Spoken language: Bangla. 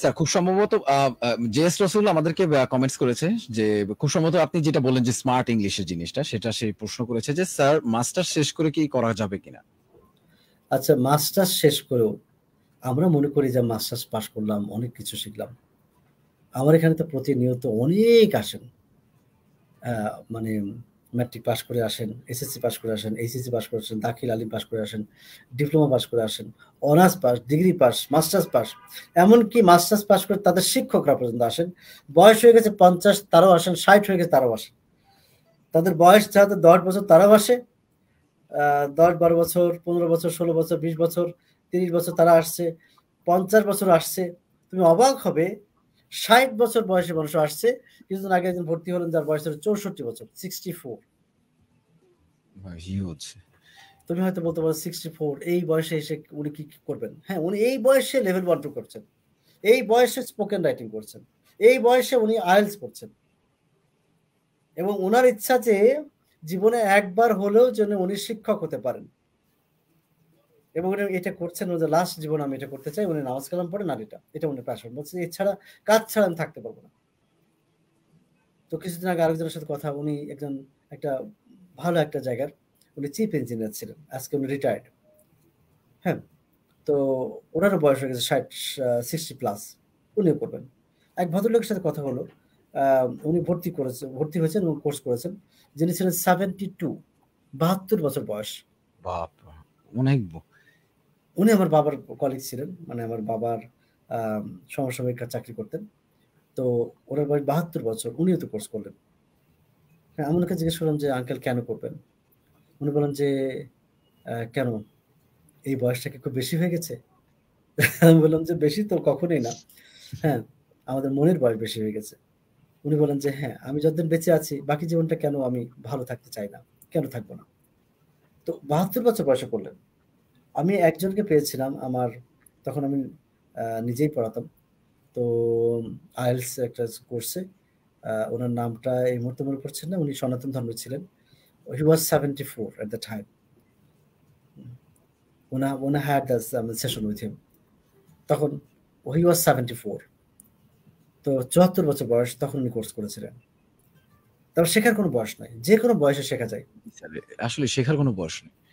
স্যার, খুব সম্ভবত জেএস রসুল আমাদেরকে কমেন্টস করেছে যে খুব সম্ভবত আপনি যেটা বললেন যে স্মার্ট ইংলিশের জিনিসটা, সেটা সে প্রশ্ন করেছে যে স্যার মাস্টার্স শেষ করে কি করা যাবে কিনা। আচ্ছা, মাস্টার্স শেষ করেও আমরা মনে করি যে মাস্টার্স পাস করলাম, অনেক কিছু শিখলাম। আমার এখানে তো প্রতিনিয়ত অনেক আসেন, মানে ম্যাট্রিক পাস করে আসেন, এসএসসি পাস করে আসেন, এইচএসসি পাস করে আসেন, দাখিল আলিম পাস করে আসেন, ডিপ্লোমা পাস করে আসেন, honours pass, degree pass, masters pass, এমনকি মাস্টার্স পাস করে তাদের শিক্ষকরা পর্যন্ত আসেন। বয়স হয়ে গেছে 50, তারাও আসেন, 60 হয়ে গেছে তারাও আসেন। তাদের বয়স যাতে 10 বছর তারাও আসে, 10-12 বছর, 15 বছর, 16 বছর, 20 বছর, 30 বছর তারা আসছে, 50 বছর আসছে। তুমি অবাক হবে, 60 বছর বয়সে মানুষ আসছে। কিছুদিন আগে একজন ভর্তি হলেন যার বয়স 64 বছর, 64। তুমি হয়তো বলতে পারো 64 এই বয়সে এসে উনি কি করবেন? হ্যাঁ, উনি এই বয়সে লেভেল 1-2 করছেন, এই বয়সে স্পোকেন রাইটিং করছেন, এই বয়সে উনি আইএলটিএস করছেন, এবং ওনার ইচ্ছা যে জীবনে একবার হলেও যেন উনি শিক্ষক হতে পারেন, এবং উনি এটা করছেন। লাস্ট জীবন আমি এটা করতে চাই, উনি নামাজ কালাম পড়ে, নারীটা এটা উনি প্যাশন, বলছেন এছাড়া কাজ ছাড়া আমি থাকতে পারবো না। তো কিছুদিন আগে আরেকজনের সাথে কথা, উনি একজন একটা ভালো একটা জায়গার উনি চিফ ইঞ্জিনিয়ার ছিলেন, আজকে উনি রিটায়ার্ড। হ্যাঁ, তো ওনারও বয়স হয়ে গেছে 60+, উনিও করবেন। এক ভদ্রলোকের সাথে কথা হলো, উনি ভর্তি হয়েছেন এবং কোর্স করেছেন, যিনি ছিলেন 72-72 বছর বয়স। বাপ, অনেক। উনি আমার বাবার কলিগ ছিলেন, মানে আমার বাবার সমসাময়িক চাকরি করতেন। তো ওনার বয়স 72 বছর, উনিও তো কোর্স করলেন। হ্যাঁ, আমি ওনাকে জিজ্ঞেস করলাম যে আঙ্কেল কেন করবেন? উনি বললেন যে কেন, এই বয়সটা কি খুব বেশি হয়ে গেছে? আমি বললাম যে বেশি তো কখনোই না, হ্যাঁ আমাদের মনের বয়স বেশি হয়ে গেছে। উনি বললেন যে হ্যাঁ, আমি যতদিন বেঁচে আছি বাকি জীবনটা কেন আমি ভালো থাকতে চাই না, কেন থাকবো না? তো 72 বছর বয়সে করলেন। আমি একজনকে পেয়েছিলাম, আমার তখন আমি নিজেই পড়াতাম, তো আইএলটিএস একটা কোর্সে। ওনার নামটা এই মুহূর্তে মনে পড়ছে না, উনি সনাতন ধর্মে ছিলেন। He was 74 at the time. ওনা had the session with him, তখন হি ওয়াজ 74। তো 74 বছর বয়স তখন উনি কোর্স করেছিলেন। তারপর শেখার কোনো বয়স নাই, যে কোনো বয়সে শেখা যায়, আসলে শেখার কোনো বয়স নেই।